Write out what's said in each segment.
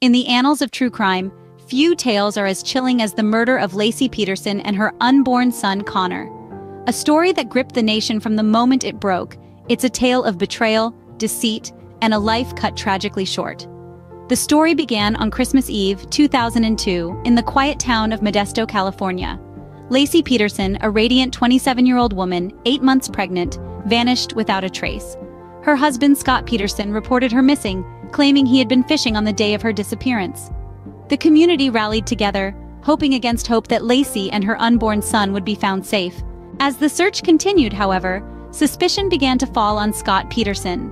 In the annals of true crime, few tales are as chilling as the murder of Laci Peterson and her unborn son, Connor. A story that gripped the nation from the moment it broke, it's a tale of betrayal, deceit, and a life cut tragically short. The story began on Christmas Eve, 2002, in the quiet town of Modesto, California. Laci Peterson, a radiant 27-year-old woman, 8 months pregnant, vanished without a trace. Her husband, Scott Peterson, reported her missing, claiming he had been fishing on the day of her disappearance. The community rallied together, hoping against hope that Laci and her unborn son would be found safe. As the search continued, however, suspicion began to fall on Scott Peterson.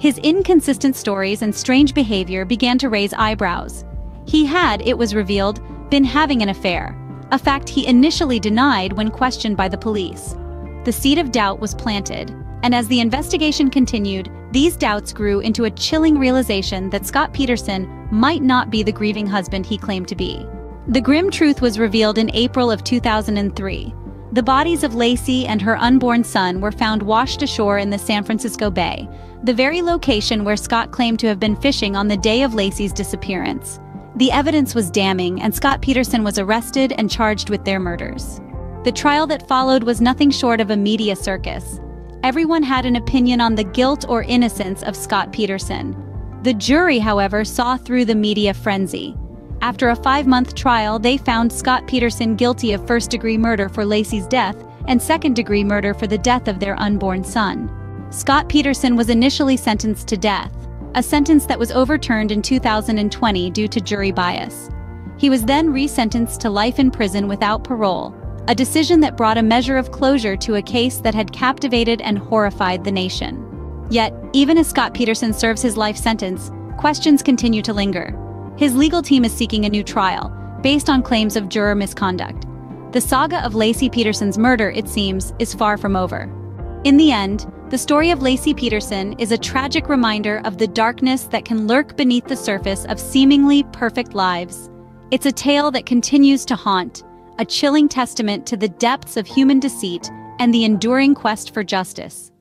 His inconsistent stories and strange behavior began to raise eyebrows. He had, it was revealed, been having an affair, a fact he initially denied when questioned by the police. The seed of doubt was planted, and as the investigation continued, these doubts grew into a chilling realization that Scott Peterson might not be the grieving husband he claimed to be. The grim truth was revealed in April of 2003. The bodies of Laci and her unborn son were found washed ashore in the San Francisco Bay, the very location where Scott claimed to have been fishing on the day of Laci's disappearance. The evidence was damning, and Scott Peterson was arrested and charged with their murders. The trial that followed was nothing short of a media circus. Everyone had an opinion on the guilt or innocence of Scott Peterson. The jury, however, saw through the media frenzy. After a 5-month trial, they found Scott Peterson guilty of first-degree murder for Laci's death and second-degree murder for the death of their unborn son. Scott Peterson was initially sentenced to death, a sentence that was overturned in 2020 due to jury bias. He was then resentenced to life in prison without parole, a decision that brought a measure of closure to a case that had captivated and horrified the nation. Yet, even as Scott Peterson serves his life sentence, questions continue to linger. His legal team is seeking a new trial, based on claims of juror misconduct. The saga of Laci Peterson's murder, it seems, is far from over. In the end, the story of Laci Peterson is a tragic reminder of the darkness that can lurk beneath the surface of seemingly perfect lives. It's a tale that continues to haunt, a chilling testament to the depths of human deceit and the enduring quest for justice.